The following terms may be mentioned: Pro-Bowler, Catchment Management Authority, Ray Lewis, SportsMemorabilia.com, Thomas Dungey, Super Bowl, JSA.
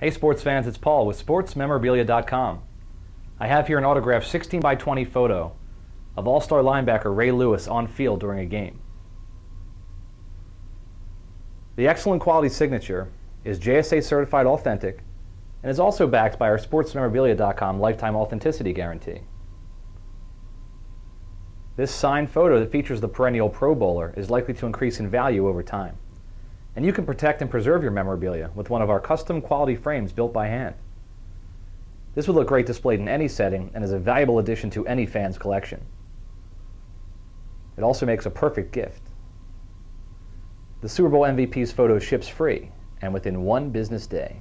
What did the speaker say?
Hey sports fans, it's Paul with SportsMemorabilia.com. I have here an autographed 16x20 photo of all-star linebacker Ray Lewis on field during a game. The excellent quality signature is JSA certified authentic and is also backed by our SportsMemorabilia.com lifetime authenticity guarantee. This signed photo that features the perennial Pro Bowler is likely to increase in value over time. And you can protect and preserve your memorabilia with one of our custom quality frames built by hand. This would look great displayed in any setting and is a valuable addition to any fan's collection. It also makes a perfect gift. The Super Bowl MVP's photo ships free and within one business day.